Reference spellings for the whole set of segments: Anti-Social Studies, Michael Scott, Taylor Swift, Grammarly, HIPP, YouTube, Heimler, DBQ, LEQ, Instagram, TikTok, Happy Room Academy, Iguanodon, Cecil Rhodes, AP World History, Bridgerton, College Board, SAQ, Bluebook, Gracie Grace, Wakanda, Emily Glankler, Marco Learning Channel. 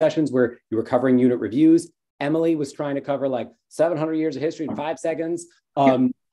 sessions where you were covering unit reviews. Emily was trying to cover like 700 years of history in 5 seconds.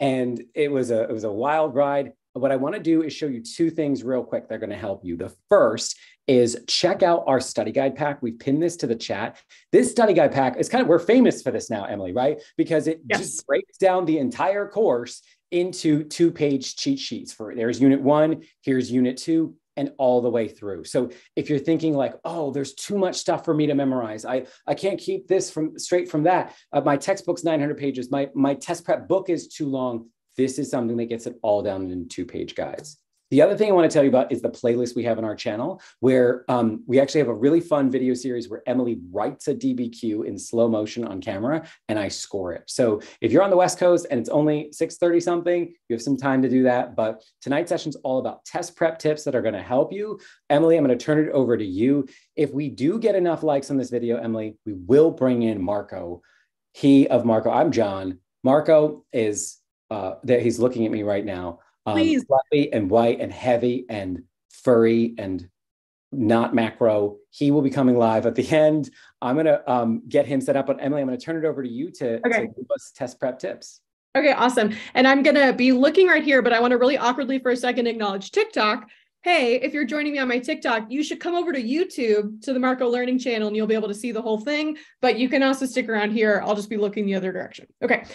And it was a wild ride. But what I want to do is show you two things real quick that are going to help you. The first is check out our study guide pack. We've pinned this to the chat. This study guide pack is kind of, we're famous for this now, Emily, right? Because it just breaks down the entire course into 2-page cheat sheets. For there's unit 1, here's unit 2, and all the way through. So if you're thinking like, oh, there's too much stuff for me to memorize. I can't keep this from straight from that. My textbook's 900 pages. My test prep book is too long. This is something that gets it all down in 2-page guides. The other thing I want to tell you about is the playlist we have on our channel, where we actually have a really fun video series where Emily writes a DBQ in slow motion on camera, and I score it. So if you're on the West Coast and it's only 6:30 something, you have some time to do that. But tonight's session's all about test prep tips that are going to help you. Emily, I'm going to turn it over to you. If we do get enough likes on this video, Emily, we will bring in Marco. He of Marco, I'm John. Marco is, he's looking at me right now. Please. Fluffy and white and heavy and furry and not macro. He will be coming live at the end. I'm going to get him set up. But Emily, I'm going to turn it over to you to give us test prep tips. Okay, awesome. And I'm going to be looking right here, but I want to really awkwardly for a second acknowledge TikTok. Hey, if you're joining me on my TikTok, you should come over to YouTube, to the Marco Learning Channel, and you'll be able to see the whole thing. But you can also stick around here. I'll just be looking the other direction. Okay.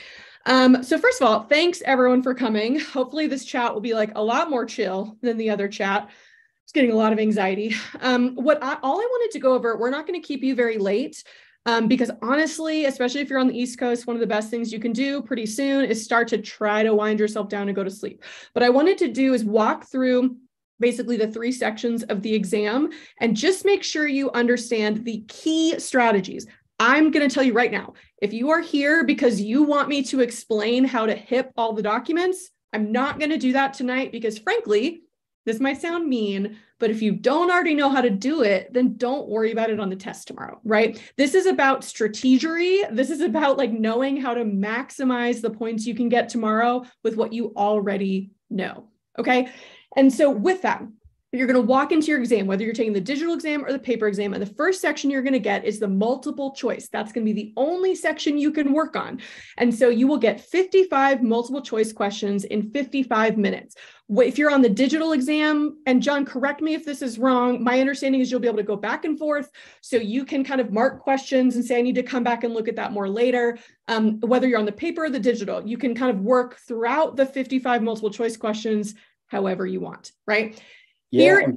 So first of all, thanks everyone for coming. Hopefully this chat will be like a lot more chill than the other chat. It's getting a lot of anxiety. All I wanted to go over, we're not going to keep you very late because honestly, especially if you're on the East Coast, one of the best things you can do pretty soon is start to try to wind yourself down and go to sleep. But I wanted to do is walk through basically the 3 sections of the exam and just make sure you understand the key strategies. I'm going to tell you right now, if you are here because you want me to explain how to HIPP all the documents, I'm not going to do that tonight because frankly, this might sound mean, but if you don't already know how to do it, then don't worry about it on the test tomorrow, right? This is about strategery. This is about like knowing how to maximize the points you can get tomorrow with what you already know, okay? And so with that, you're going to walk into your exam, whether you're taking the digital exam or the paper exam. And the first section you're going to get is the multiple choice. That's going to be the only section you can work on. And so you will get 55 multiple choice questions in 55 minutes. If you're on the digital exam, and John, correct me if this is wrong, my understanding is you'll be able to go back and forth. So you can kind of mark questions and say, I need to come back and look at that more later. Whether you're on the paper or the digital, you can kind of work throughout the 55 multiple choice questions, however you want, right? Yeah. Here,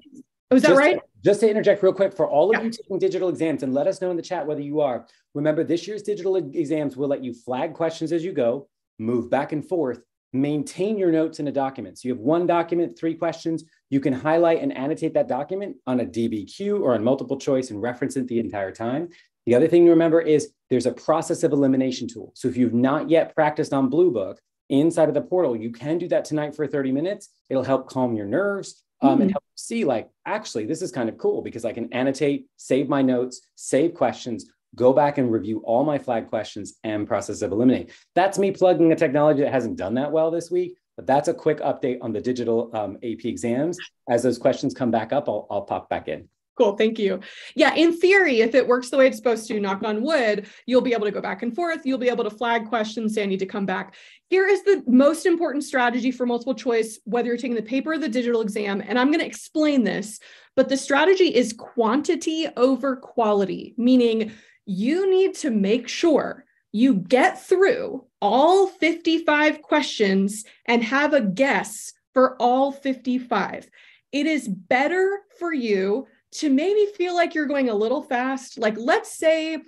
was that right? Just to interject real quick for all of you taking digital exams, and let us know in the chat whether you are. Remember, this year's digital exams will let you flag questions as you go, move back and forth, maintain your notes in a document. So you have one document, 3 questions. You can highlight and annotate that document on a DBQ or on multiple choice and reference it the entire time. The other thing to remember is there's a process of elimination tool. So if you've not yet practiced on Bluebook inside of the portal, you can do that tonight for 30 minutes. It'll help calm your nerves. And help you see like, actually, this is kind of cool because I can annotate, save my notes, save questions, go back and review all my flag questions and process of eliminate. That's me plugging a technology that hasn't done that well this week, but that's a quick update on the digital AP exams. As those questions come back up, I'll pop back in. Cool. Thank you. Yeah. In theory, if it works the way it's supposed to, knock on wood, you'll be able to go back and forth. You'll be able to flag questions, say I need to come back. Here is the most important strategy for multiple choice, whether you're taking the paper or the digital exam. And I'm going to explain this, but the strategy is quantity over quality, meaning you need to make sure you get through all 55 questions and have a guess for all 55. It is better for you to maybe feel like you're going a little fast. Like let's say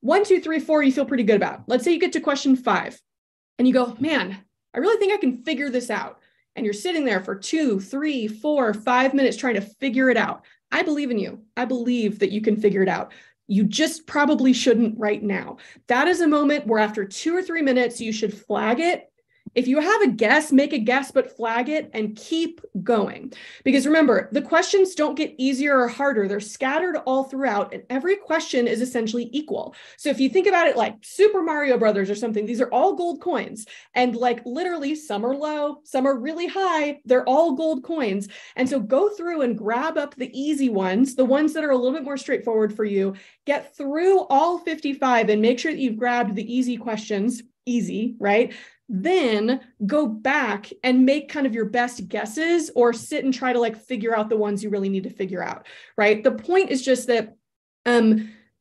1, 2, 3, 4, you feel pretty good about. Let's say you get to question 5 and you go, man, I really think I can figure this out. And you're sitting there for 2, 3, 4, 5 minutes trying to figure it out. I believe in you. I believe that you can figure it out. You just probably shouldn't right now. That is a moment where after 2 or 3 minutes, you should flag it. If you have a guess, make a guess, but flag it and keep going. Because remember, the questions don't get easier or harder. They're scattered all throughout, and every question is essentially equal. So if you think about it like Super Mario Brothers or something, these are all gold coins. And like literally some are low, some are really high. They're all gold coins. And so go through and grab up the easy ones, the ones that are a little bit more straightforward for you. Get through all 55 and make sure that you've grabbed the easy questions, easy, right? Then go back and make kind of your best guesses or sit and try to like figure out the ones you really need to figure out, right? The point is just that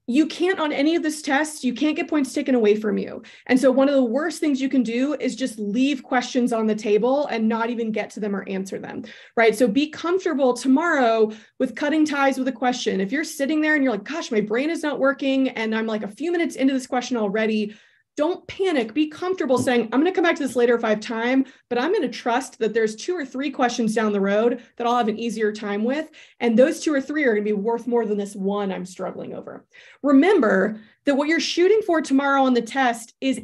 you can't, on any of this test, you can't get points taken away from you. And so one of the worst things you can do is just leave questions on the table and not even get to them or answer them, right? So be comfortable tomorrow with cutting ties with a question. If you're sitting there and you're like, gosh, my brain is not working and I'm like a few minutes into this question already, don't panic. Be comfortable saying, I'm going to come back to this later if I have time, but I'm going to trust that there's 2 or 3 questions down the road that I'll have an easier time with. And those 2 or 3 are going to be worth more than this one I'm struggling over. Remember that what you're shooting for tomorrow on the test is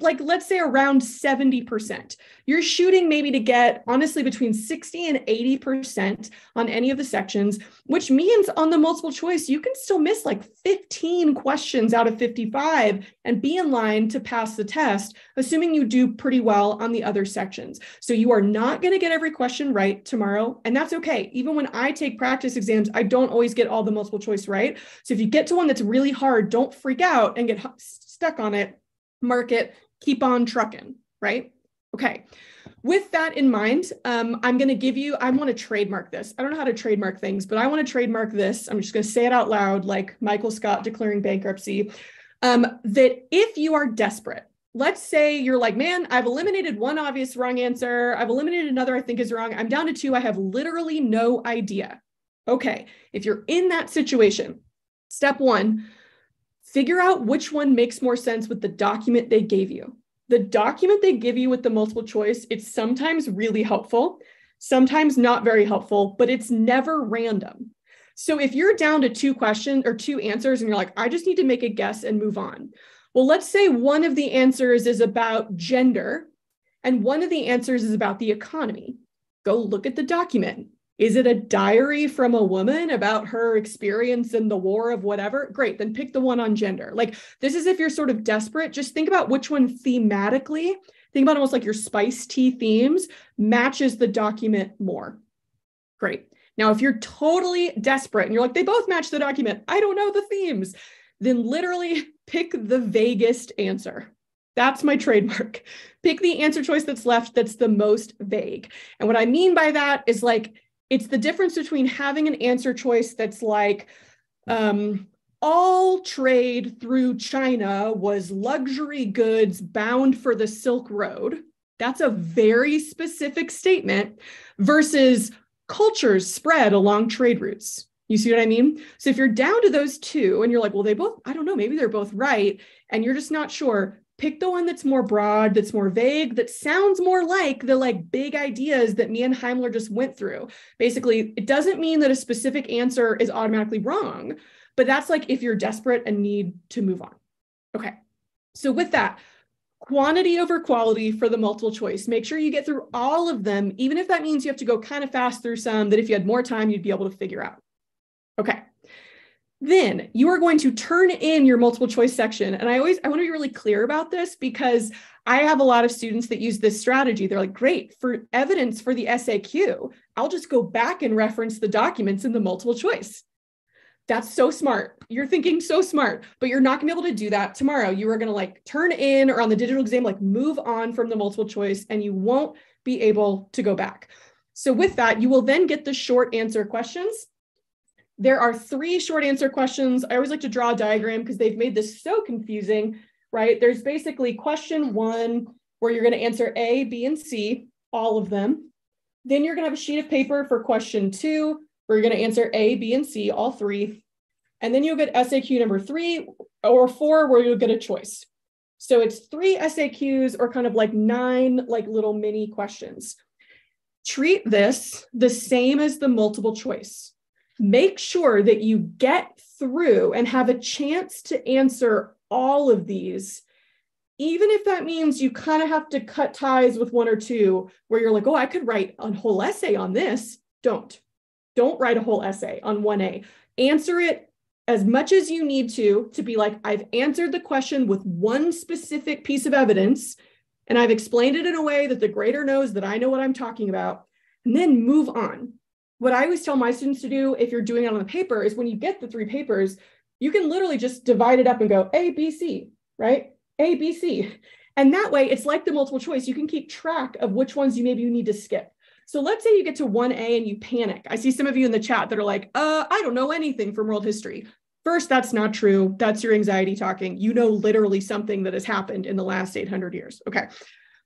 like, let's say around 70%. You're shooting maybe to get honestly between 60 and 80% on any of the sections, which means on the multiple choice, you can still miss like 15 questions out of 55 and be in line to pass the test, assuming you do pretty well on the other sections. So you are not going to get every question right tomorrow, and that's okay. Even when I take practice exams, I don't always get all the multiple choice right. So if you get to one that's really hard, don't freak out and get stuck on it. Mark it, keep on trucking, right? Okay. With that in mind, I'm going to give you, I want to trademark this. I don't know how to trademark things, but I want to trademark this. I'm just going to say it out loud, like Michael Scott declaring bankruptcy, that if you are desperate, let's say you're like, man, I've eliminated one obvious wrong answer. I've eliminated another I think is wrong. I'm down to 2. I have literally no idea. Okay. If you're in that situation, step one, figure out which one makes more sense with the document they gave you. The document they give you with the multiple choice, it's sometimes really helpful, sometimes not very helpful, but it's never random. So if you're down to 2 questions or 2 answers and you're like, I just need to make a guess and move on. Well, let's say one of the answers is about gender and one of the answers is about the economy. Go look at the document. Is it a diary from a woman about her experience in the war of whatever? Great, then pick the one on gender. Like, this is if you're sort of desperate, just think about which one thematically, think about almost like your spice tea themes, matches the document more. Great. Now, if you're totally desperate and you're like, they both match the document, I don't know the themes, then literally pick the vaguest answer. That's my trademark. Pick the answer choice that's left that's the most vague. And what I mean by that is like, it's the difference between having an answer choice that's like, all trade through China was luxury goods bound for the Silk Road. That's a very specific statement versus cultures spread along trade routes. You see what I mean? So if you're down to those 2 and you're like, well, they both, I don't know, maybe they're both right, and you're just not sure, pick the one that's more broad, that's more vague, that sounds more like the like big ideas that me and Heimler just went through. Basically, it doesn't mean that a specific answer is automatically wrong, but that's like if you're desperate and need to move on. Okay, so with that, quantity over quality for the multiple choice. Make sure you get through all of them, even if that means you have to go kind of fast through some that if you had more time, you'd be able to figure out. Okay. Then you are going to turn in your multiple choice section. And I want to be really clear about this because I have a lot of students that use this strategy. They're like, great, for evidence for the SAQ, I'll just go back and reference the documents in the multiple choice. That's so smart. You're thinking so smart, but you're not gonna be able to do that tomorrow. You are gonna like turn in or on the digital exam, like move on from the multiple choice and you won't be able to go back. So with that, you will then get the short answer questions. There are 3 short answer questions. I always like to draw a diagram because they've made this so confusing, right? There's basically question 1, where you're going to answer A, B, and C, all of them. Then you're going to have a sheet of paper for question 2, where you're going to answer A, B, and C, all 3. And then you'll get SAQ number 3 or 4, where you'll get a choice. So it's 3 SAQs or kind of like 9 like little mini questions. Treat this the same as the multiple choice. Make sure that you get through and have a chance to answer all of these, even if that means you kind of have to cut ties with one or two where you're like, oh, I could write a whole essay on this. Don't write a whole essay on 1A. Answer it as much as you need to be like, I've answered the question with one specific piece of evidence, and I've explained it in a way that the grader knows that I know what I'm talking about, and then move on. What I always tell my students to do, if you're doing it on the paper, is when you get the three papers, you can literally just divide it up and go A, B, C, right? A, B, C. And that way, it's like the multiple choice. You can keep track of which ones you maybe you need to skip. So let's say you get to 1A and you panic. I see some of you in the chat that are like, I don't know anything from world history. First, that's not true. That's your anxiety talking. You know literally something that has happened in the last 800 years. Okay.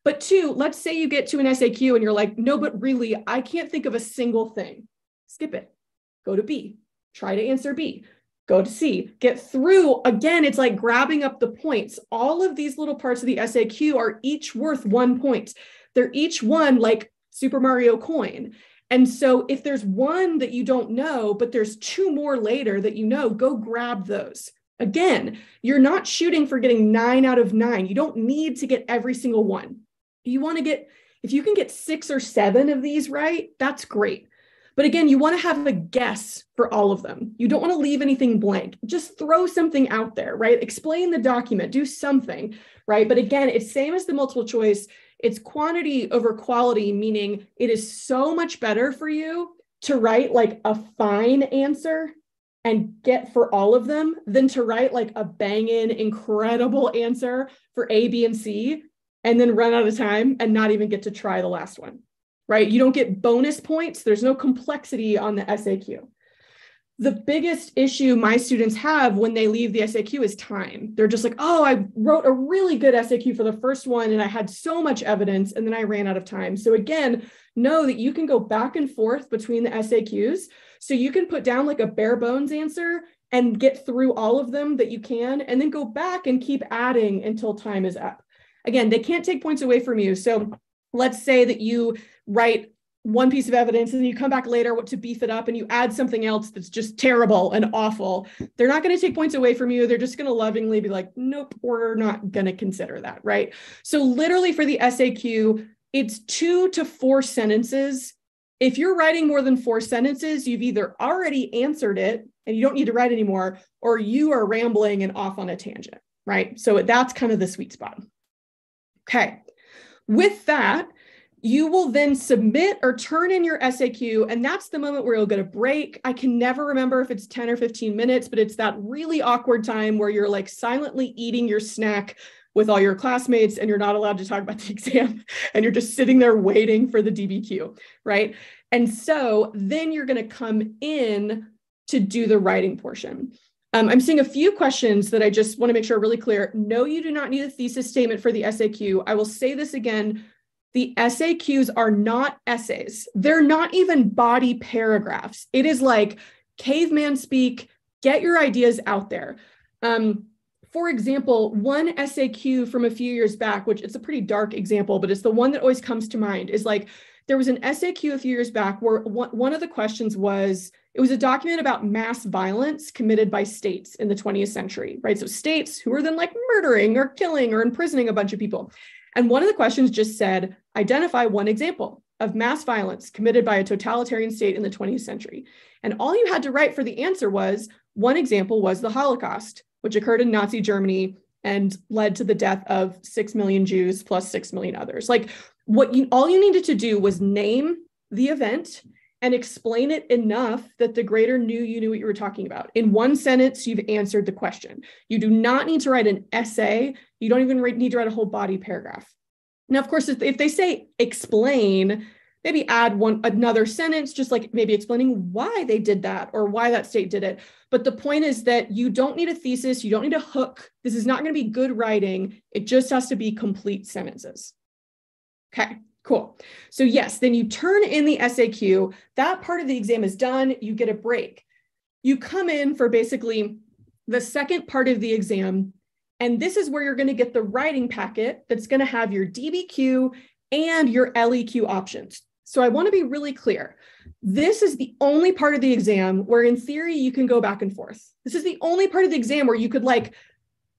But two, let's say you get to an SAQ and you're like, no, but really, I can't think of a single thing. Skip it. Go to B. Try to answer B. Go to C. Get through. Again, it's like grabbing up the points. All of these little parts of the SAQ are each worth 1 point. They're each one like Super Mario coin. And so if there's one that you don't know, but there's two more later that you know, go grab those. Again, you're not shooting for getting 9 out of 9. You don't need to get every single one. You want to get, if you can get 6 or 7 of these right, that's great. But again, you want to have a guess for all of them. You don't want to leave anything blank. Just throw something out there, right? Explain the document, do something, right? But again, it's same as the multiple choice. It's quantity over quality, meaning it is so much better for you to write like a fine answer and get for all of them than to write like a banging, incredible answer for A, B, and C, and then run out of time and not even get to try the last one, right? You don't get bonus points. There's no complexity on the SAQ. The biggest issue my students have when they leave the SAQ is time. They're just like, oh, I wrote a really good SAQ for the first one and I had so much evidence and then I ran out of time. So again, know that you can go back and forth between the SAQs. So you can put down like a bare bones answer and get through all of them that you can, and then go back and keep adding until time is up. Again, they can't take points away from you. So let's say that you write one piece of evidence and then you come back later to beef it up and you add something else that's just terrible and awful. They're not going to take points away from you. They're just going to lovingly be like, nope, we're not going to consider that, right? So literally for the SAQ, it's 2 to 4 sentences. If you're writing more than 4 sentences, you've either already answered it and you don't need to write anymore, or you are rambling and off on a tangent, right? So that's kind of the sweet spot. Okay. With that, you will then submit or turn in your SAQ, and that's the moment where you'll get a break. I can never remember if it's 10 or 15 minutes, but it's that really awkward time where you're like silently eating your snack with all your classmates and you're not allowed to talk about the exam and you're just sitting there waiting for the DBQ, right? And so then you're going to come in to do the writing portion. I'm seeing a few questions that I just want to make sure are really clear. No, you do not need a thesis statement for the SAQ. I will say this again. The SAQs are not essays. They're not even body paragraphs. It is like caveman speak, get your ideas out there. For example, one SAQ from a few years back, which it's a pretty dark example, but it's the one that always comes to mind, is like, there was an SAQ a few years back where one of the questions was, it was a document about mass violence committed by states in the 20th century, right? So states who were then like murdering or killing or imprisoning a bunch of people. And one of the questions just said, identify one example of mass violence committed by a totalitarian state in the 20th century. And all you had to write for the answer was, one example was the Holocaust, which occurred in Nazi Germany and led to the death of 6 million Jews plus 6 million others. Like all you needed to do was name the event and explain it enough that the grader knew you knew what you were talking about. In one sentence, you've answered the question. You do not need to write an essay. You don't even need to write a whole body paragraph. Now, of course, if they say explain, maybe add another sentence, just like maybe explaining why they did that or why that state did it. But the point is that you don't need a thesis. You don't need a hook. This is not going to be good writing. It just has to be complete sentences. Okay. Cool. So yes, then you turn in the SAQ. That part of the exam is done. You get a break. You come in for basically the second part of the exam. And this is where you're going to get the writing packet that's going to have your DBQ and your LEQ options. So I want to be really clear. This is the only part of the exam where in theory, you can go back and forth. This is the only part of the exam where you could like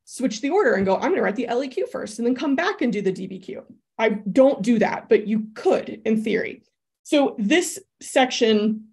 switch the order and go, I'm going to write the LEQ first and then come back and do the DBQ. I don't do that, but you could in theory. So this section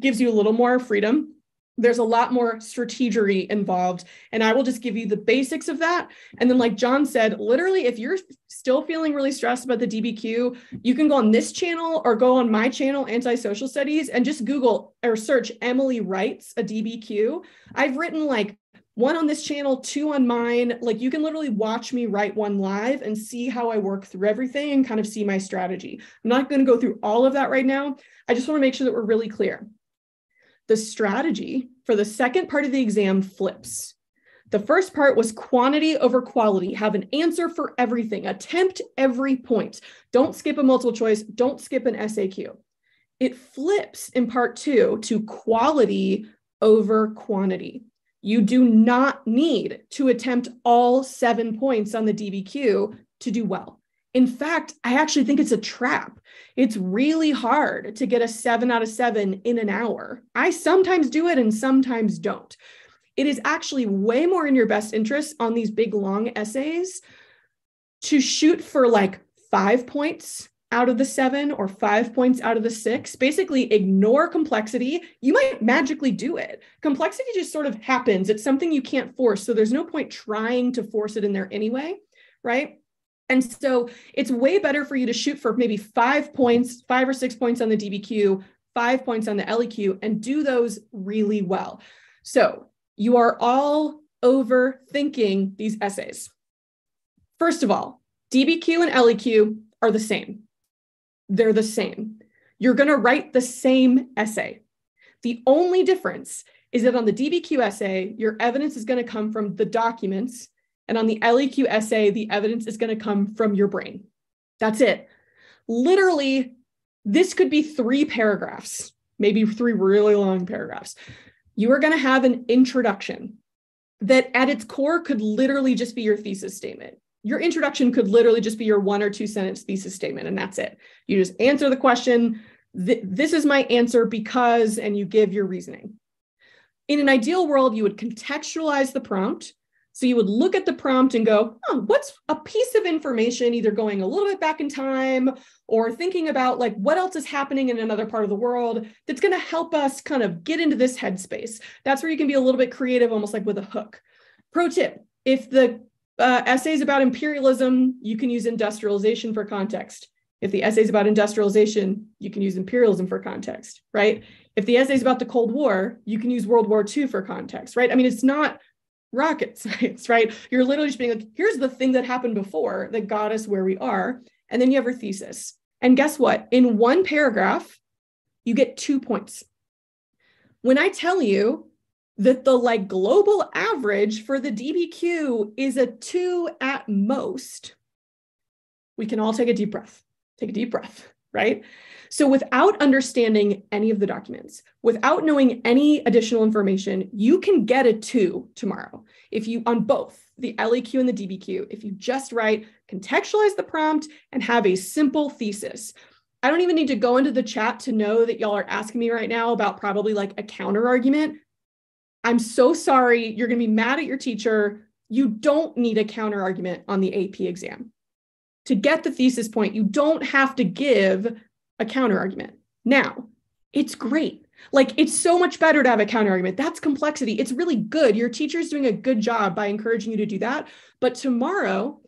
gives you a little more freedom. There's a lot more strategery involved. And I will just give you the basics of that. And then like John said, literally, if you're still feeling really stressed about the DBQ, you can go on this channel or go on my channel, Anti-Social Studies, and just Google or search Emily Writes a DBQ. I've written like one on this channel, two on mine. Like you can literally watch me write one live and see how I work through everything and kind of see my strategy. I'm not going to go through all of that right now. I just want to make sure that we're really clear. The strategy for the second part of the exam flips. The first part was quantity over quality. Have an answer for everything. Attempt every point. Don't skip a multiple choice. Don't skip an SAQ. It flips in part two to quality over quantity. You do not need to attempt all 7 points on the DBQ to do well. In fact, I actually think it's a trap. It's really hard to get a 7 out of 7 in an hour. I sometimes do it and sometimes don't. It is actually way more in your best interest on these big long essays to shoot for like 5 points out of the 7 or 5 points out of the 6, basically ignore complexity. You might magically do it. Complexity just sort of happens. It's something you can't force. So there's no point trying to force it in there anyway, right? And so it's way better for you to shoot for maybe 5 points, 5 or 6 points on the DBQ, 5 points on the LEQ, and do those really well. So you are all overthinking these essays. First of all, DBQ and LEQ are the same. They're the same. You're going to write the same essay. The only difference is that on the DBQ essay, your evidence is going to come from the documents. And on the LEQ essay, the evidence is going to come from your brain. That's it. Literally, this could be 3 paragraphs, maybe 3 really long paragraphs. You are going to have an introduction that at its core could literally just be your thesis statement. Your introduction could literally just be your 1 or 2 sentence thesis statement, and that's it. You just answer the question, this is my answer because, and you give your reasoning. In an ideal world, you would contextualize the prompt. So you would look at the prompt and go, oh, what's a piece of information, either going a little bit back in time or thinking about like what else is happening in another part of the world that's going to help us kind of get into this headspace. That's where you can be a little bit creative, almost like with a hook. Pro tip, if the essay is about imperialism, you can use industrialization for context. If the essay is about industrialization, you can use imperialism for context, right? If the essay is about the Cold War, you can use World War II for context, right? I mean, it's not rocket science, right? You're literally just being like, here's the thing that happened before that got us where we are. And then you have your thesis. And guess what? In 1 paragraph, you get 2 points. When I tell you that the like global average for the DBQ is a 2 at most, we can all take a deep breath, right? So without understanding any of the documents, without knowing any additional information, you can get a 2 tomorrow. If you, on both the LEQ and the DBQ, if you just write, contextualize the prompt and have a simple thesis. I don't even need to go into the chat to know that y'all are asking me right now about probably like a counter argument. I'm so sorry, you're gonna be mad at your teacher. You don't need a counter argument on the AP exam. To get the thesis point, you don't have to give a counter argument. Now, it's great. Like, it's so much better to have a counter argument. That's complexity. It's really good. Your teacher's doing a good job by encouraging you to do that. But tomorrow,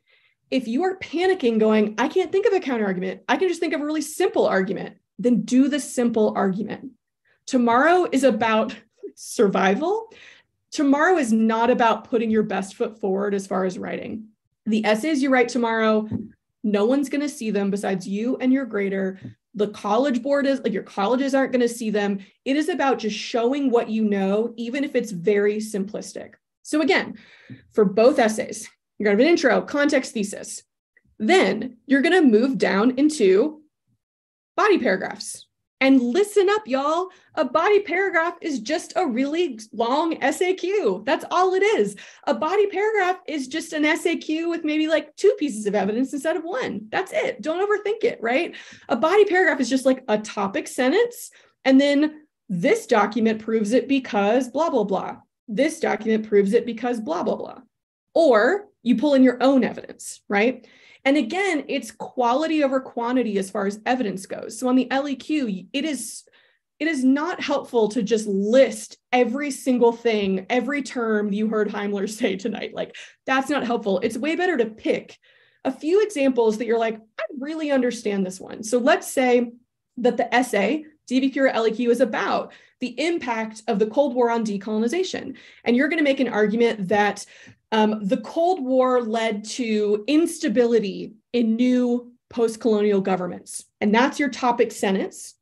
if you are panicking going, I can't think of a counter argument, I can just think of a really simple argument, then do the simple argument. Tomorrow is about survival. Tomorrow is not about putting your best foot forward as far as writing. The essays you write tomorrow, no one's going to see them besides you and your grader. The College Board is like, your colleges aren't going to see them. It is about just showing what you know, even if it's very simplistic. So again, for both essays, you're going to have an intro, context, thesis. Then you're going to move down into body paragraphs. And listen up, y'all. A body paragraph is just a really long SAQ. That's all it is. A body paragraph is just an SAQ with maybe like 2 pieces of evidence instead of 1. That's it. Don't overthink it, right? A body paragraph is just like a topic sentence. And then this document proves it because blah, blah, blah. This document proves it because blah, blah, blah. or you pull in your own evidence, right? And again, it's quality over quantity as far as evidence goes. So on the LEQ, it is not helpful to just list every single thing, every term you heard Heimler say tonight. Like, that's not helpful. It's way better to pick a few examples that you're like, I really understand this one. So let's say that the essay, DBQ or LEQ, is about the impact of the Cold War on decolonization. And you're going to make an argument that the Cold War led to instability in new post-colonial governments. And that's your topic sentence.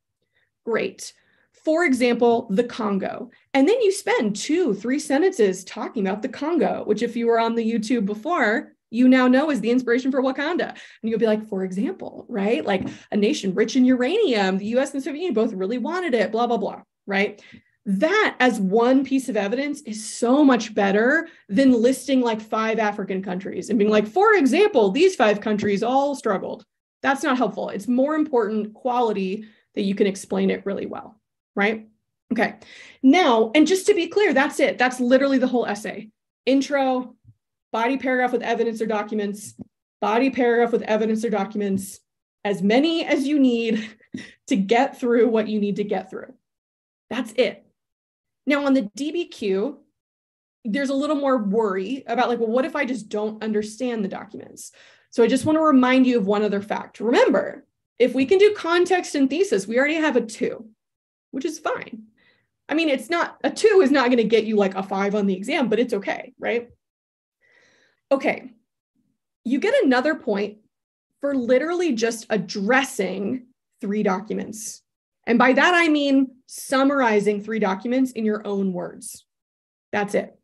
Great. For example, the Congo. And then you spend 2-3 sentences talking about the Congo, which, if you were on the YouTube before, you now know is the inspiration for Wakanda. And you'll be like, for example, right? Like, a nation rich in uranium, the US and the Soviet Union both really wanted it, blah, blah, blah, right? That as one piece of evidence is so much better than listing like 5 African countries and being like, for example, these 5 countries all struggled. That's not helpful. It's more important quality that you can explain it really well, right? Okay. Now, and just to be clear, that's it. That's literally the whole essay. Intro, body paragraph with evidence or documents, body paragraph with evidence or documents, as many as you need to get through what you need to get through. That's it. Now on the DBQ, there's a little more worry about like, well, what if I just don't understand the documents? So I just want to remind you of one other fact. Remember, if we can do context and thesis, we already have a 2, which is fine. I mean, it's not, a 2 is not going to get you like a 5 on the exam, but it's okay, right? Okay, you get another point for literally just addressing 3 documents. And by that, I mean summarizing 3 documents in your own words. That's it.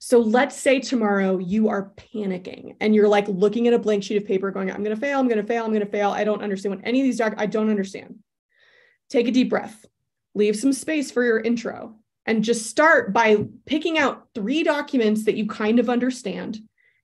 So let's say tomorrow you are panicking and you're like looking at a blank sheet of paper going, I'm going to fail, I'm going to fail, I'm going to fail. I don't understand what any of these I don't understand. Take a deep breath, leave some space for your intro, and just start by picking out 3 documents that you kind of understand.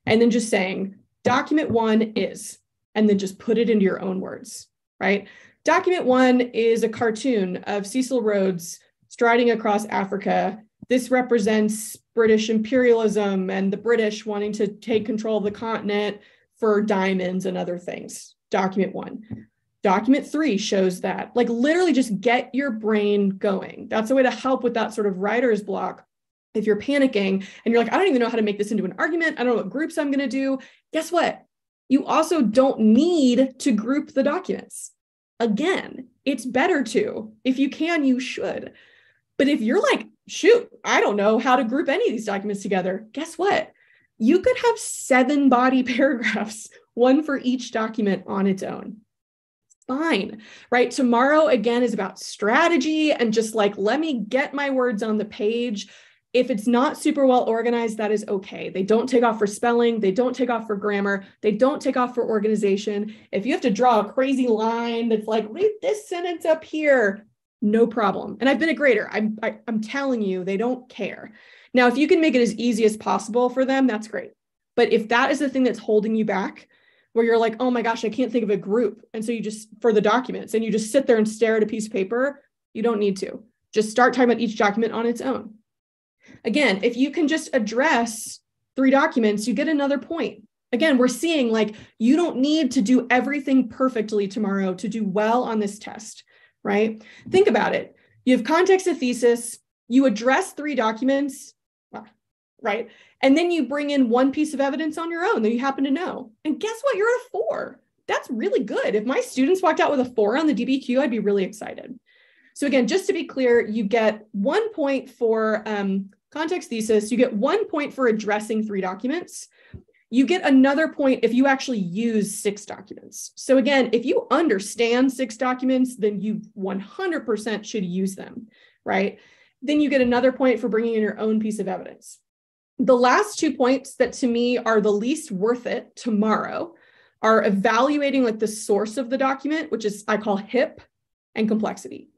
And then just saying, document 1 is, and then just put it into your own words, right? Document 1 is a cartoon of Cecil Rhodes striding across Africa. This represents British imperialism and the British wanting to take control of the continent for diamonds and other things. Document 1. Document 3 shows that. Like, literally just get your brain going. That's a way to help with that sort of writer's block. If you're panicking and you're like, I don't even know how to make this into an argument, I don't know what groups I'm going to do. Guess what? You also don't need to group the documents. Again, it's better to. If you can, you should. But if you're like, shoot, I don't know how to group any of these documents together, guess what? You could have 7 body paragraphs, 1 for each document on its own. Fine, right? Tomorrow, again, is about strategy and just like, let me get my words on the page. If it's not super well organized, that is okay. They don't take off for spelling. They don't take off for grammar. They don't take off for organization. If you have to draw a crazy line that's like, read this sentence up here, no problem. And I've been a grader. I'm telling you, they don't care. Now, if you can make it as easy as possible for them, that's great. But if that is the thing that's holding you back, where you're like, oh my gosh, I can't think of a group. And so you just, for the documents, and you just sit there and stare at a piece of paper, you don't need to. Just start talking about each document on its own. Again, if you can just address 3 documents, you get another point. Again, we're seeing like, you don't need to do everything perfectly tomorrow to do well on this test, right? Think about it. You have context of thesis, you address 3 documents, right? And then you bring in 1 piece of evidence on your own that you happen to know. And guess what? You're at a 4. That's really good. If my students walked out with a 4 on the DBQ, I'd be really excited. So again, just to be clear, you get 1 point for context thesis, you get 1 point for addressing 3 documents. You get another point if you actually use 6 documents. So again, if you understand 6 documents, then you 100% should use them, right? Then you get another point for bringing in your own piece of evidence. The last 2 points that to me are the least worth it tomorrow are evaluating like the source of the document, which is I call HIPP, and complexity.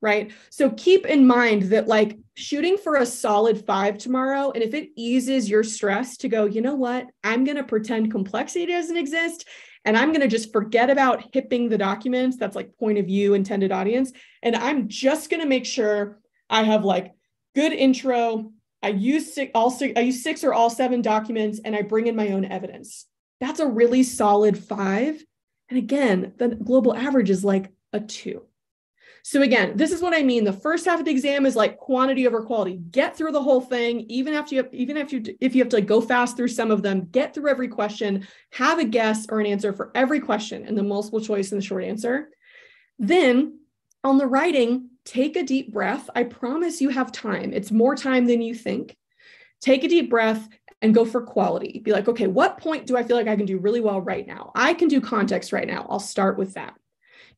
Right? So keep in mind that like shooting for a solid 5 tomorrow, and if it eases your stress to go, you know what, I'm going to pretend complexity doesn't exist, and I'm going to just forget about hipping the documents, that's like point of view, intended audience, and I'm just going to make sure I have like good intro, I use six or all seven documents, and I bring in my own evidence. That's a really solid 5. And again, the global average is like a 2. So again, this is what I mean. The first half of the exam is like quantity over quality. Get through the whole thing, even if you have to like go fast through some of them, get through every question, have a guess or an answer for every question, and the multiple choice and the short answer. Then on the writing, take a deep breath. I promise you have time. It's more time than you think. Take a deep breath and go for quality. Be like, okay, what point do I feel like I can do really well right now? I can do context right now. I'll start with that.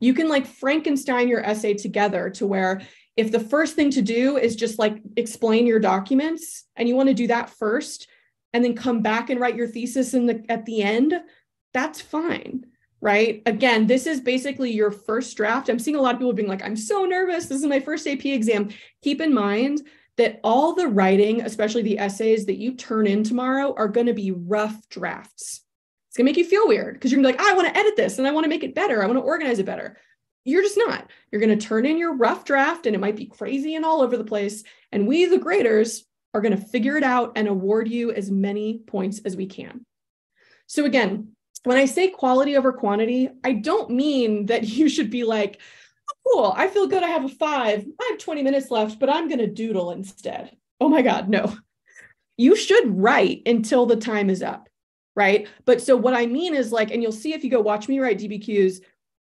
You can like Frankenstein your essay together to where if the first thing to do is just like explain your documents and you want to do that first and then come back and write your thesis at the end, that's fine, right? Again, this is basically your first draft. I'm seeing a lot of people being like, I'm so nervous. This is my first AP exam. Keep in mind that all the writing, especially the essays that you turn in tomorrow, are going to be rough drafts. It's going to make you feel weird because you're going to be like, I want to edit this and I want to make it better. I want to organize it better. You're just not. You're going to turn in your rough draft and it might be crazy and all over the place. And we, the graders, are going to figure it out and award you as many points as we can. So again, when I say quality over quantity, I don't mean that you should be like, oh, cool, I feel good. I have a 5. I have 20 minutes left, but I'm going to doodle instead. Oh my God, no. You should write until the time is up. Right. But so what I mean is like, and you'll see if you go watch me write DBQs,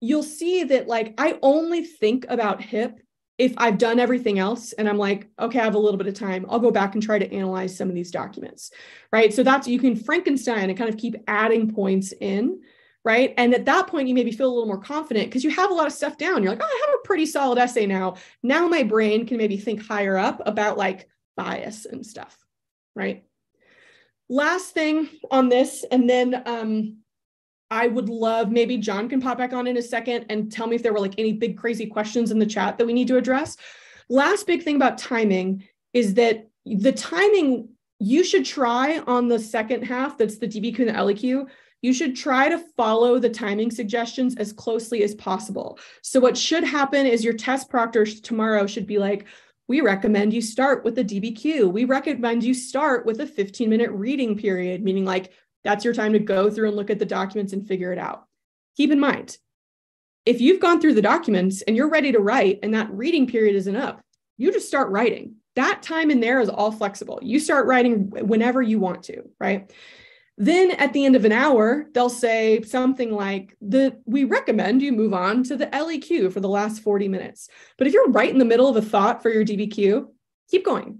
you'll see that like, I only think about HIPP if I've done everything else. And I'm like, okay, I have a little bit of time. I'll go back and try to analyze some of these documents. Right. So that's, you can Frankenstein and kind of keep adding points in. Right. And at that point, you maybe feel a little more confident because you have a lot of stuff down. You're like, oh, I have a pretty solid essay now. Now my brain can maybe think higher up about like bias and stuff. Right. Last thing on this, and then I would love, maybe John can pop back on in a second and tell me if there were like any big crazy questions in the chat that we need to address. Last big thing about timing is that the timing you should try on the second half, that's the DBQ and the LEQ, you should try to follow the timing suggestions as closely as possible. So what should happen is your test proctor tomorrow should be like, we recommend you start with a DBQ. We recommend you start with a 15-minute reading period, meaning like that's your time to go through and look at the documents and figure it out. Keep in mind, if you've gone through the documents and you're ready to write and that reading period isn't up, you just start writing. That time in there is all flexible. You start writing whenever you want to, right? Then at the end of an hour, they'll say something like, we recommend you move on to the LEQ for the last 40 minutes. But if you're right in the middle of a thought for your DBQ, keep going.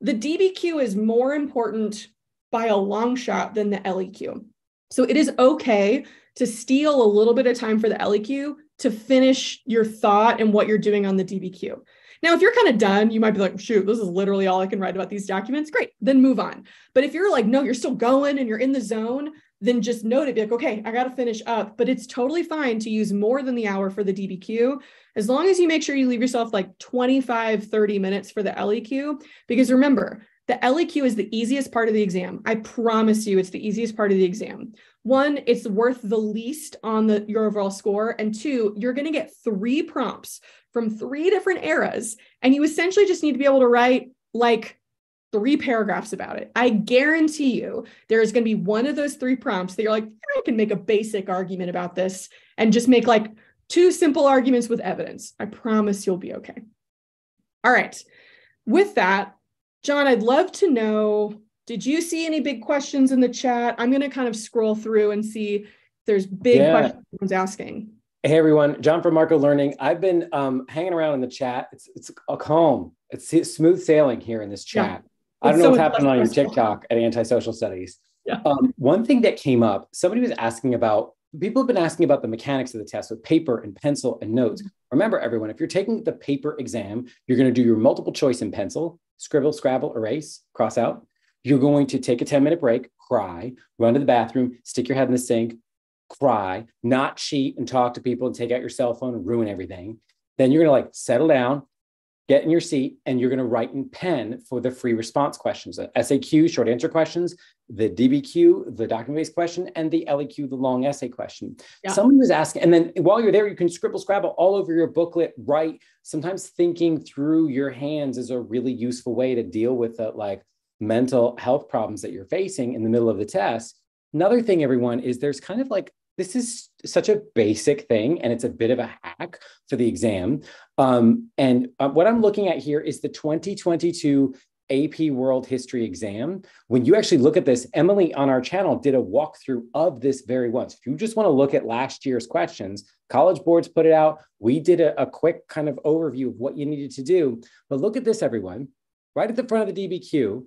The DBQ is more important by a long shot than the LEQ. So it is okay to steal a little bit of time for the LEQ to finish your thought and what you're doing on the DBQ. Now, if you're kind of done, you might be like, shoot, this is literally all I can write about these documents. Great, then move on. But if you're like, no, you're still going and you're in the zone, then just note it, be like, okay, I got to finish up. But it's totally fine to use more than the hour for the DBQ, as long as you make sure you leave yourself like 25, 30 minutes for the LEQ. Because remember, the LEQ is the easiest part of the exam. I promise you, it's the easiest part of the exam. 1, it's worth the least on your overall score. And 2, you're going to get 3 prompts from 3 different eras. And you essentially just need to be able to write like 3 paragraphs about it. I guarantee you there is going to be one of those 3 prompts that you're like, I can make a basic argument about this and just make like 2 simple arguments with evidence. I promise you'll be okay. All right. With that, John, I'd love to know, did you see any big questions in the chat? I'm going to kind of scroll through and see if there's big questions everyone's asking. Hey, everyone. John from Marco Learning. I've been hanging around in the chat. It's calm. It's smooth sailing here in this chat. Yeah. I don't know what's happening on your TikTok at Anti-Social Studies. Yeah. One thing that came up, somebody was asking about, people have been asking about the mechanics of the test with paper and pencil and notes. Remember, everyone, if you're taking the paper exam, you're going to do your multiple choice in pencil. Scribble, scrabble, erase, cross out. You're going to take a 10-minute break, cry, run to the bathroom, stick your head in the sink, cry, not cheat and talk to people and take out your cell phone and ruin everything. Then you're going to like settle down, get in your seat, and you're going to write in pen for the free response questions, the SAQ, short answer questions, the DBQ, the document-based question, and the LEQ, the long essay question. Yeah. Someone was asking, and then while you're there, you can scribble all over your booklet, write. Sometimes thinking through your hands is a really useful way to deal with the like mental health problems that you're facing in the middle of the test. Another thing, everyone, is there's kind of like, this is such a basic thing, and it's a bit of a hack for the exam. What I'm looking at here is the 2022 AP World History exam. When you actually look at this, Emily on our channel did a walkthrough of this very once. If you just want to look at last year's questions, College Board's put it out. We did a quick kind of overview of what you needed to do. But look at this, everyone. Right at the front of the DBQ,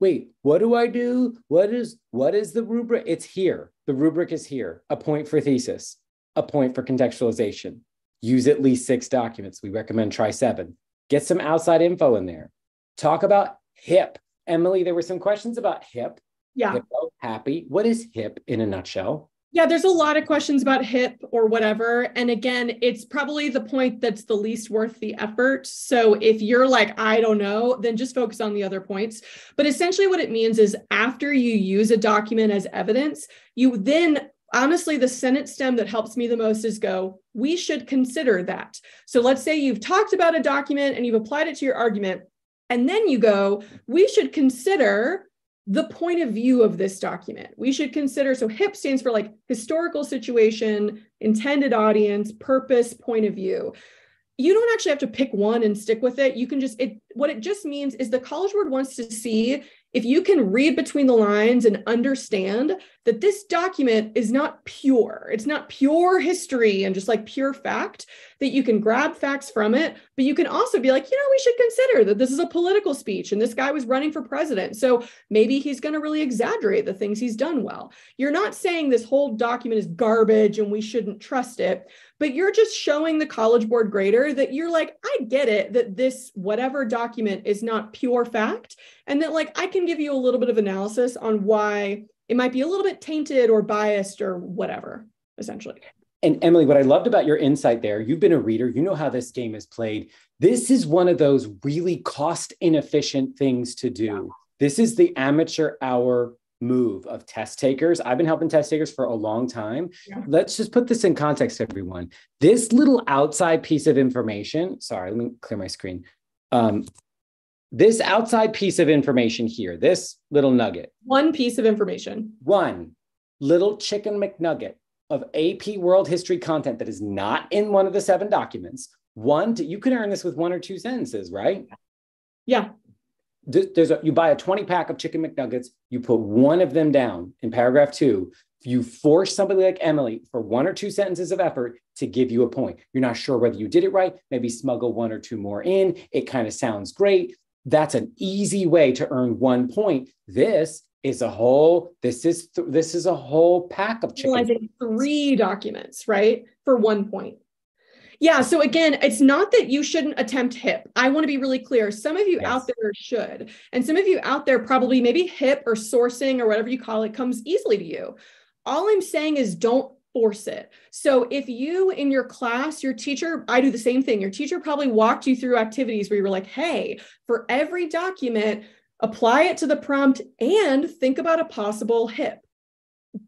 wait, what do I do? What is the rubric? It's here. The rubric is here. A point for thesis, a point for contextualization. Use at least 6 documents. We recommend try 7. Get some outside info in there. Talk about HIPP. Emily, there were some questions about HIPP. Yeah. Hippo, happy. What is HIPP in a nutshell? Yeah, there's a lot of questions about HIPP or whatever. And again, it's probably the point that's the least worth the effort. So if you're like, I don't know, then just focus on the other points. But essentially what it means is after you use a document as evidence, you then, honestly, the sentence stem that helps me the most is go, we should consider that. So let's say you've talked about a document and you've applied it to your argument. And then you go, we should consider the point of view of this document. We should consider, so HIPP stands for like historical situation, intended audience, purpose, point of view. You don't actually have to pick one and stick with it. You can just, what it just means is the College Board wants to see if you can read between the lines and understand that this document is not pure. It's not pure history and just like pure fact, that you can grab facts from it, but you can also be like, you know, we should consider that this is a political speech and this guy was running for president. So maybe he's going to really exaggerate the things he's done well. You're not saying this whole document is garbage and we shouldn't trust it, but you're just showing the College Board grader that you're like, I get it, that this whatever document is not pure fact. And that like, I can give you a little bit of analysis on why it might be a little bit tainted or biased or whatever, essentially. And Emily, what I loved about your insight there, you've been a reader, you know how this game is played. This is one of those really cost inefficient things to do. Yeah. This is the amateur hour move of test takers. I've been helping test takers for a long time. Yeah. Let's just put this in context, everyone. This little outside piece of information, sorry, let me clear my screen. This outside piece of information here, this little nugget. One piece of information. One little chicken McNugget of AP World History content that is not in one of the 7 documents. You can earn this with 1 or 2 sentences, right? Yeah. You buy a 20-pack of chicken McNuggets, you put one of them down in paragraph 2, you force somebody like Emily for 1 or 2 sentences of effort to give you a point. You're not sure whether you did it right, maybe smuggle 1 or 2 more in. It kind of sounds great. That's an easy way to earn 1 point. This is a whole pack of chicken. Like 3 documents, right? For 1 point. Yeah. So again, it's not that you shouldn't attempt HIPP. I want to be really clear. Some of you out there should, and some of you out there probably maybe HIPP or sourcing or whatever you call it comes easily to you. All I'm saying is don't force it. So if you in your class, your teacher, I do the same thing. Your teacher probably walked you through activities where you were like, hey, for every document, apply it to the prompt and think about a possible HIPP.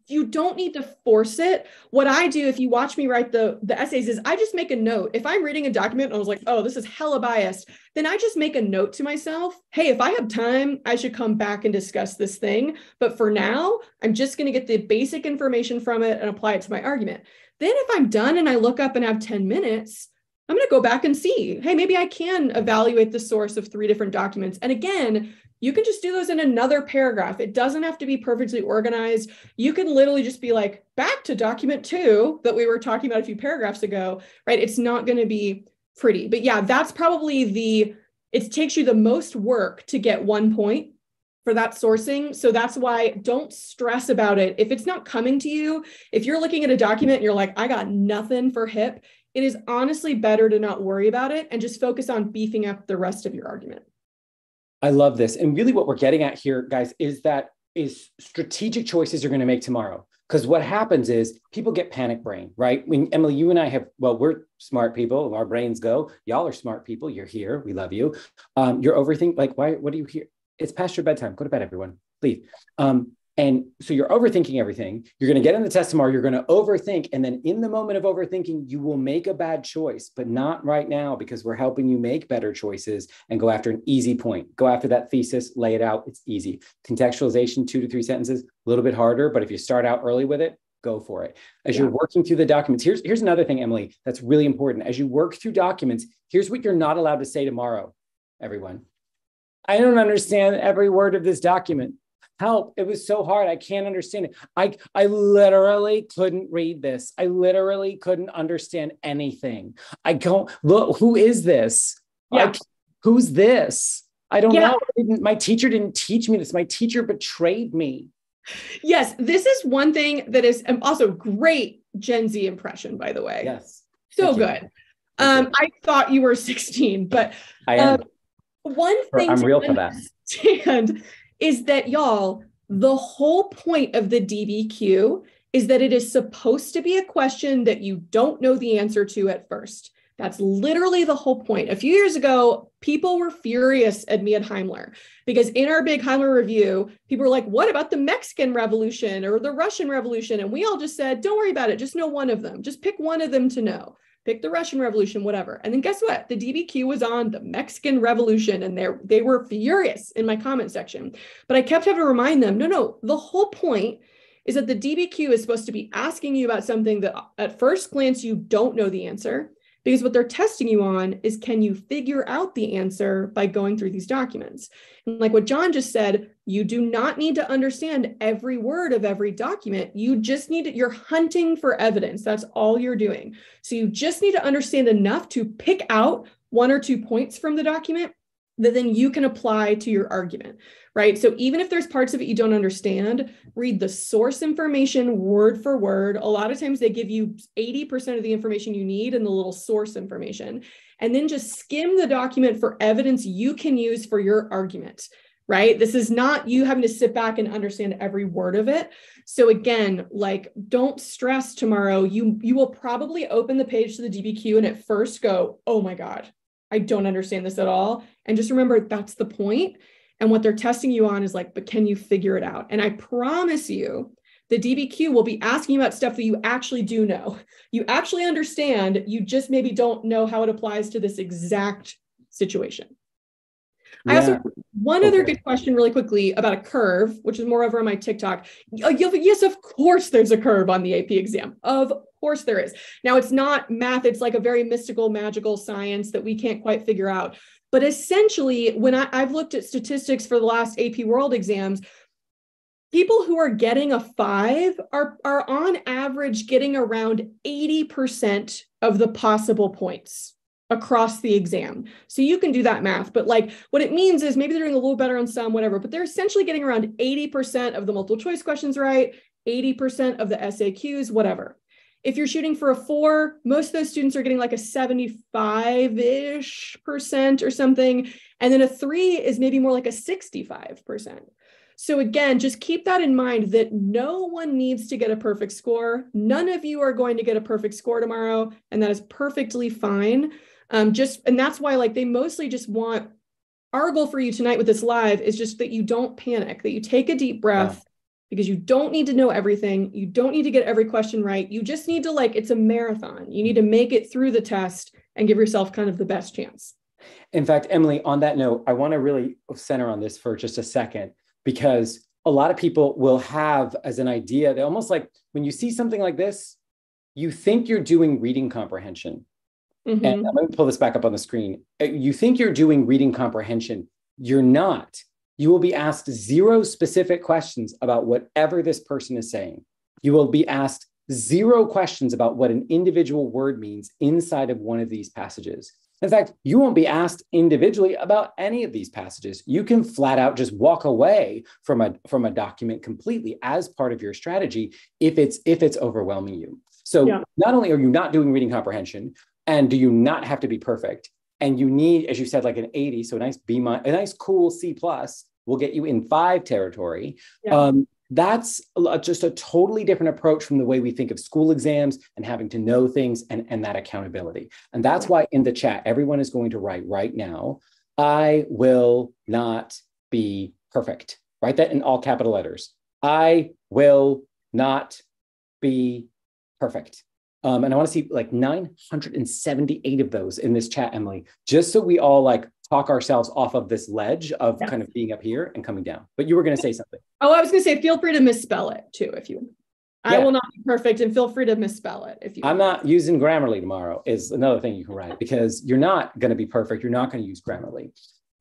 You don't need to force it. What I do, if you watch me write the essays, is I just make a note. If I'm reading a document and I was like, oh, this is hella biased, then I just make a note to myself. Hey, if I have time, I should come back and discuss this thing. But for now, I'm just going to get the basic information from it and apply it to my argument. Then if I'm done and I look up and have 10 minutes, I'm going to go back and see, hey, maybe I can evaluate the source of 3 different documents. And again, you can just do those in another paragraph. It doesn't have to be perfectly organized. You can literally just be like, back to document 2 that we were talking about a few paragraphs ago, right? It's not going to be pretty, but yeah, that's probably it takes you the most work to get 1 point for that sourcing. So that's why don't stress about it. If it's not coming to you, if you're looking at a document and you're like, I got nothing for HIPP, it is honestly better to not worry about it and just focus on beefing up the rest of your argument. I love this. And really what we're getting at here, guys, is that is strategic choices you're going to make tomorrow. Because what happens is people get panic brain, right? When Emily, you and I have, well, we're smart people. Our brains go. Y'all are smart people. You're here. We love you. You're overthinking. Like, why? What are you here? It's past your bedtime. Go to bed, everyone. Leave. And so you're overthinking everything. You're going to get in the test tomorrow. You're going to overthink. And then in the moment of overthinking, you will make a bad choice, but not right now, because we're helping you make better choices and go after an easy point. Go after that thesis, lay it out. It's easy. Contextualization, 2 to 3 sentences, a little bit harder. But if you start out early with it, go for it. As you're working through the documents, here's another thing, Emily, that's really important. As you work through documents, here's what you're not allowed to say tomorrow, everyone. I don't understand every word of this document. Help. It was so hard. I can't understand it. I literally couldn't read this. I literally couldn't understand anything. I don't look, who is this? Who's this? I don't know. My teacher didn't teach me this. My teacher betrayed me. Yes. This is one thing that is also great Gen Z impression, by the way. Yes. So good. I thought you were 16, but I am. One thing I'm real for that. Is that, y'all, the whole point of the DBQ is that it is supposed to be a question that you don't know the answer to at first. That's literally the whole point. A few years ago, people were furious at me at Heimler because in our big Heimler review, people were like, what about the Mexican Revolution or the Russian Revolution? And we all just said, don't worry about it. Just know one of them. Just pick one of them to know. Pick the Russian Revolution, whatever. And then guess what? The DBQ was on the Mexican Revolution, and they were furious in my comment section. But I kept having to remind them, no, the whole point is that the DBQ is supposed to be asking you about something that at first glance you don't know the answer, because what they're testing you on is, can you figure out the answer by going through these documents? And like what John just said, you do not need to understand every word of every document. You just need to, you're hunting for evidence. That's all you're doing. So you just need to understand enough to pick out 1 or 2 points from the document that then you can apply to your argument, right? So even if there's parts of it you don't understand, read the source information word for word. A lot of times they give you 80% of the information you need and the little source information, and then just skim the document for evidence you can use for your argument, right? This is not you having to sit back and understand every word of it. So again, like, don't stress tomorrow. You will probably open the page to the DBQ and at first go, oh my God, I don't understand this at all. And just remember, that's the point. And what they're testing you on is like, but can you figure it out? And I promise you, the DBQ will be asking you about stuff that you actually do know. You actually understand, you just maybe don't know how it applies to this exact situation. Yeah. I also, one other good question really quickly about a curve, which is more over on my TikTok. Yes, of course there's a curve on the AP exam. Of course there is. Now it's not math. It's like a very mystical, magical science that we can't quite figure out. But essentially, when I've looked at statistics for the last AP World exams, people who are getting a 5 are on average getting around 80% of the possible points across the exam. So you can do that math, but like what it means is maybe they're doing a little better on some, whatever, but they're essentially getting around 80% of the multiple choice questions right, 80% of the SAQs, whatever. If you're shooting for a 4, most of those students are getting like a 75% or something. And then a 3 is maybe more like a 65%. So again, just keep that in mind that no one needs to get a perfect score. None of you are going to get a perfect score tomorrow. And that is perfectly fine. And that's why like they mostly just want, our goal for you tonight with this live is just that you don't panic, that you take a deep breath. Wow. Because you don't need to know everything. You don't need to get every question right. You just need to, like, it's a marathon. You need to make it through the test and give yourself kind of the best chance. In fact, Emily, on that note, I want to really center on this for just a second, because a lot of people will have as an idea, they almost like when you see something like this, you think you're doing reading comprehension. Mm-hmm. And I'm going to pull this back up on the screen. You think you're doing reading comprehension. You're not. You will be asked 0 specific questions about whatever this person is saying. You will be asked 0 questions about what an individual word means inside of one of these passages. In fact, you won't be asked individually about any of these passages. You can flat out just walk away from a document completely as part of your strategy if it's overwhelming you. So not only are you not doing reading comprehension, and do you not have to be perfect, and you need, as you said, like an 80, so a nice cool C+, we'll get you in five territory. Yeah. That's just a totally different approach from the way we think of school exams and having to know things and that accountability. And that's why in the chat, everyone is going to write right now, I will not be perfect. Write that in all capital letters. I will not be perfect. And I want to see like 978 of those in this chat, Emily, just so we all like talk ourselves off of this ledge of kind of being up here and coming down. But you were going to say something. Oh, I was going to say, feel free to misspell it too, if you, I will not be perfect, and feel free to misspell it. If you, I'm not using Grammarly tomorrow is another thing you can write, because you're not going to be perfect. You're not going to use Grammarly.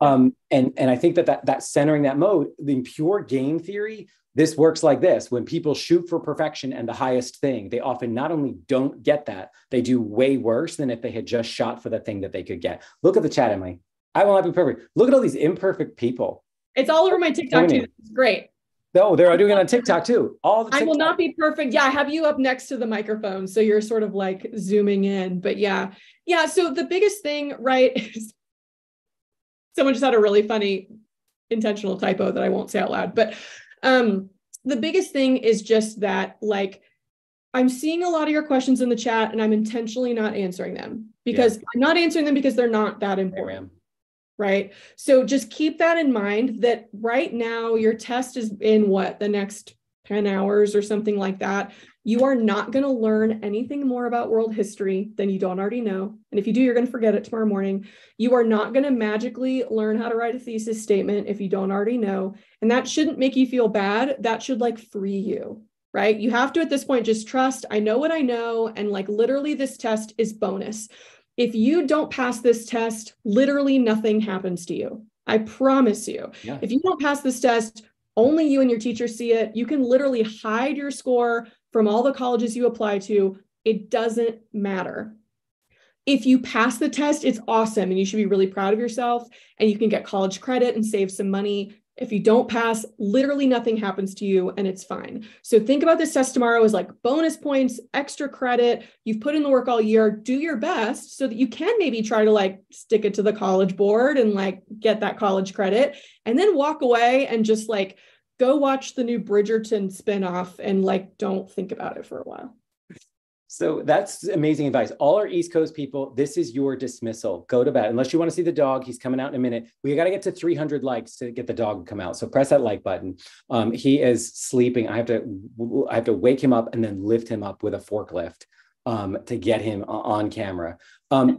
And I think that centering that mode, the pure game theory, this works like this. When people shoot for perfection and the highest thing, they often not only don't get that, they do way worse than if they had just shot for the thing that they could get. Look at the chat, Emily. I will not be perfect. Look at all these imperfect people. It's all over my TikTok too. It's great. No, they're doing it on TikTok too. All the TikTok. I will not be perfect. Yeah, I have you up next to the microphone, so you're sort of like zooming in. But yeah. So the biggest thing, right, is someone just had a really funny intentional typo that I won't say out loud. But the biggest thing is just that, like, I'm seeing a lot of your questions in the chat, and I'm intentionally not answering them because I'm not answering them because they're not that important. Right. So just keep that in mind, that right now your test is in what, the next 10 hours or something like that. You are not going to learn anything more about world history than you don't already know. And if you do, you're going to forget it tomorrow morning. You are not going to magically learn how to write a thesis statement if you don't already know. And that shouldn't make you feel bad. That should like free you, right? You have to, at this point, just trust, I know what I know. And like literally this test is bonus. If you don't pass this test, literally nothing happens to you. I promise you. Yeah. If you don't pass this test, only you and your teacher see it. You can literally hide your score from all the colleges you apply to. It doesn't matter. If you pass the test, it's awesome, and you should be really proud of yourself, and you can get college credit and save some money. If you don't pass, literally nothing happens to you, and it's fine. So think about this test tomorrow as like bonus points, extra credit. You've put in the work all year. Do your best so that you can maybe try to like stick it to the College Board and like get that college credit, and then walk away and just like go watch the new Bridgerton spinoff and like don't think about it for a while. So that's amazing advice. All our East Coast people, this is your dismissal. Go to bed. Unless you want to see the dog, he's coming out in a minute. We got to get to 300 likes to get the dog to come out. So press that like button. He is sleeping. I have to wake him up and then lift him up with a forklift to get him on camera.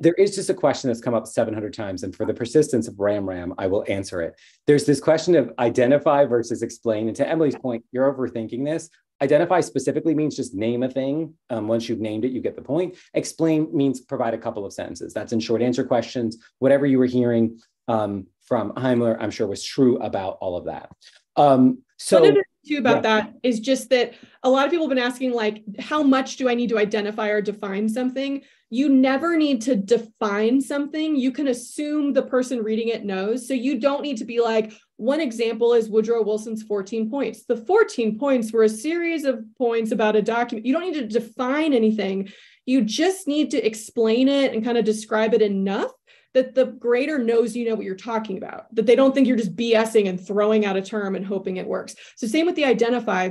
There is just a question that's come up 700 times, and for the persistence of Ram, I will answer it. There's this question of identify versus explain. And to Emily's point, you're overthinking this. Identify specifically means just name a thing. Once you've named it, you get the point. Explain means provide a couple of sentences. That's in short answer questions. Whatever you were hearing from Heimler, I'm sure was true about all of that. So what it is too about that is just that a lot of people have been asking, like, how much do I need to identify or define something? You never need to define something. You can assume the person reading it knows. So you don't need to be like, one example is Woodrow Wilson's 14 points. The 14 points were a series of points about a document. You don't need to define anything. You just need to explain it and kind of describe it enough that the grader knows you know what you're talking about, that they don't think you're just BSing and throwing out a term and hoping it works. So same with the identify.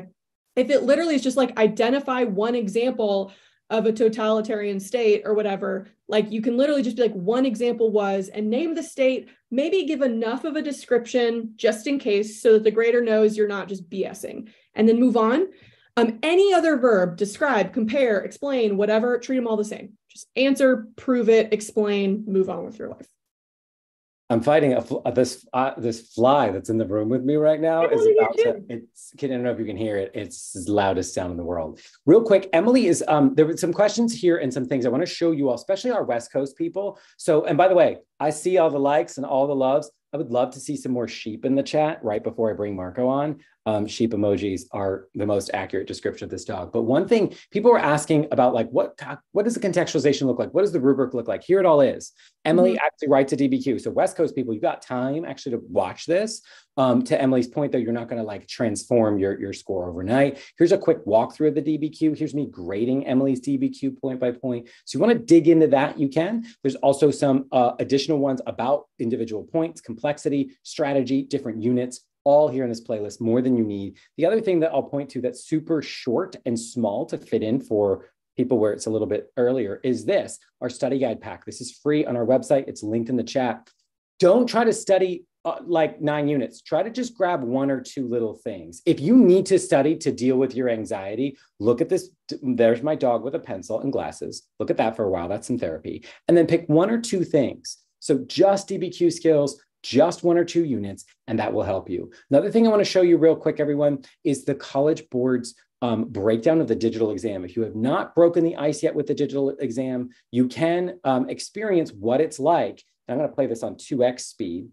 If it literally is just like identify one example of a totalitarian state or whatever, like you can literally just be like, one example was, and name the state, maybe give enough of a description just in case so that the grader knows you're not just BSing, and then move on. Any other verb, describe, compare, explain, whatever, treat them all the same. Just answer, prove it, explain, move on with your life. I'm fighting this fly that's in the room with me right now. I don't know if you can hear it. It's the loudest sound in the world. Real quick, Emily is, there were some questions here and some things I want to show you all, especially our West Coast people. So, and by the way, I see all the likes and all the loves. I would love to see some more sheep in the chat right before I bring Marco on. Sheep emojis are the most accurate description of this dog. But one thing people were asking about, like, what does the contextualization look like? What does the rubric look like? Here it all is. Emily actually writes a DBQ. So West Coast people, you've got time actually to watch this. To Emily's point, though, you're not going to like transform your score overnight. Here's a quick walkthrough of the DBQ. Here's me grading Emily's DBQ point by point. So you want to dig into that, you can. There's also some additional ones about individual points, complexity, strategy, different units, all here in this playlist, more than you need. The other thing that I'll point to that's super short and small to fit in for people where it's a little bit earlier is this, our study guide pack. This is free on our website. It's linked in the chat. Don't try to study like 9 units. Try to just grab 1 or 2 little things. If you need to study to deal with your anxiety, look at this. There's my dog with a pencil and glasses. Look at that for a while. That's some therapy. And then pick 1 or 2 things. So just DBQ skills, just 1 or 2 units, and that will help you. Another thing I want to show you real quick, everyone, is the College Board's breakdown of the digital exam. If you have not broken the ice yet with the digital exam, you can experience what it's like. And I'm going to play this on 2x speed,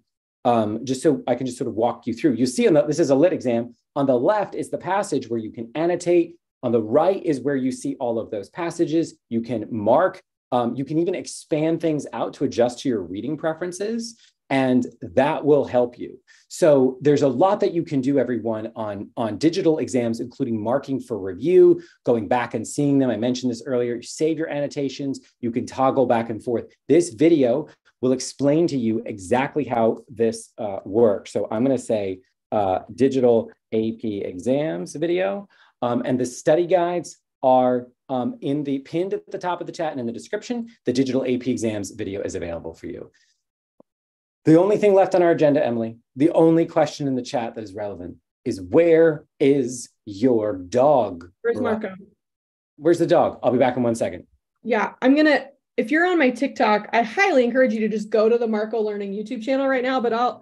just so I can just sort of walk you through. You see, this is a lit exam. On the left is the passage where you can annotate. On the right is where you see all of those passages. You can mark. You can even expand things out to adjust to your reading preferences. And that will help you. So there's a lot that you can do, everyone, on digital exams, including marking for review, going back and seeing them. I mentioned this earlier. You save your annotations. You can toggle back and forth. This video will explain to you exactly how this works. So I'm going to say digital AP exams video. And the study guides are in the pinned at the top of the chat and in the description. The digital AP exams video is available for you. The only thing left on our agenda, Emily, the only question in the chat that is relevant is, where is your dog? Where's Marco? Where's the dog? I'll be back in 1 second. Yeah, if you're on my TikTok, I highly encourage you to just go to the Marco Learning YouTube channel right now, but I'll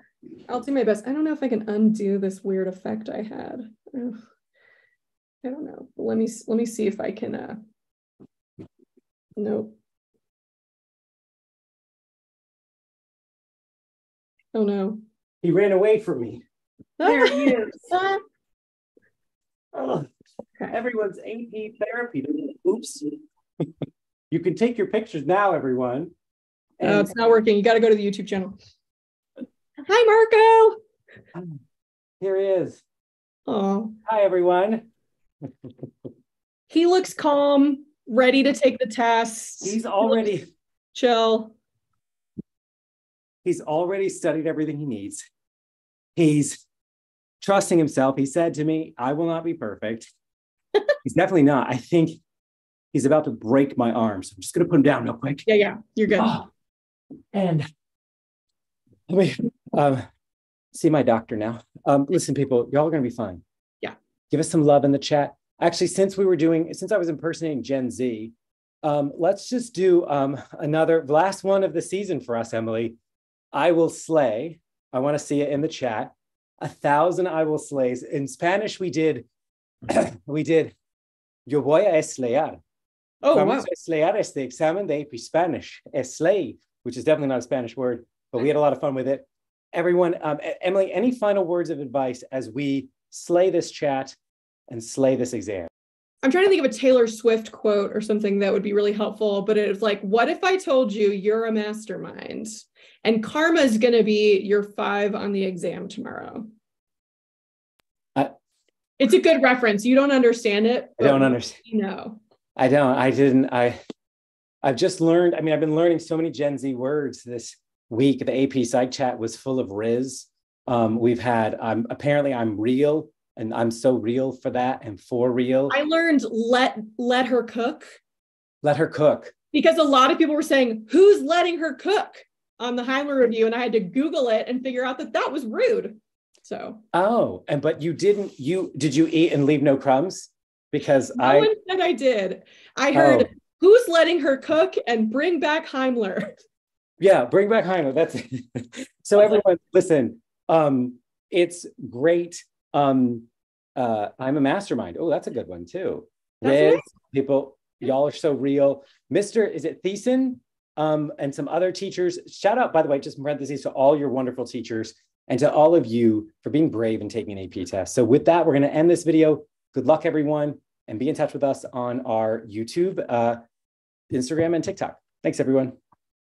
do my best. I don't know if I can undo this weird effect I had. Ugh. I don't know. Let me see if I can, nope. Oh no. He ran away from me. There he is. Oh, everyone's AP therapy. Oops. You can take your pictures now, everyone. And no, it's not working. You got to go to the YouTube channel. Hi, Marco. Here he is. Oh. Hi, everyone. He looks calm, ready to take the test. He's already chill. He's already studied everything he needs. He's trusting himself. He said to me, I will not be perfect. He's definitely not. I think he's about to break my arm. So I'm just going to put him down real quick. Yeah, yeah, you're good. And let me see my doctor now. Listen, people, y'all are going to be fine. Yeah. Give us some love in the chat. Actually, since I was impersonating Gen Z, let's just do last one of the season for us, Emily. I will slay. I want to see it in the chat. 1,000 I will slays. In Spanish, we did, yo voy a eslayar. Oh, wow. Eslayar es the examen de AP Spanish. Eslay, which is definitely not a Spanish word, but we had a lot of fun with it. Everyone, Emily, any final words of advice as we slay this chat and slay this exam? I'm trying to think of a Taylor Swift quote or something that would be really helpful, but it's like, what if I told you you're a mastermind? And karma is going to be your 5 on the exam tomorrow. It's a good reference. You don't understand it. I don't understand. No, I don't. I didn't. I've just learned. I mean, I've been learning so many Gen Z words this week. The AP Psych chat was full of Riz. We've had. Apparently, I'm real, and I'm so real for that and for real. I learned let her cook. Let her cook. Because a lot of people were saying, "Who's letting her cook?" on the Heimler review, and I had to Google it and figure out that that was rude. So. Oh, but you didn't, did you eat and leave no crumbs? Because no one said I did. I heard, who's letting her cook and bring back Heimler. Yeah, bring back Heimler, that's it. So everyone, listen, it's great. I'm a mastermind. Oh, that's a good one too. Riz, nice. People, y'all are so real. Mr., is it Thiessen? And some other teachers. Shout out, by the way, just in parentheses, to all your wonderful teachers and to all of you for being brave and taking an AP test. So with that, we're going to end this video. Good luck, everyone, and be in touch with us on our YouTube, Instagram, and TikTok. Thanks, everyone.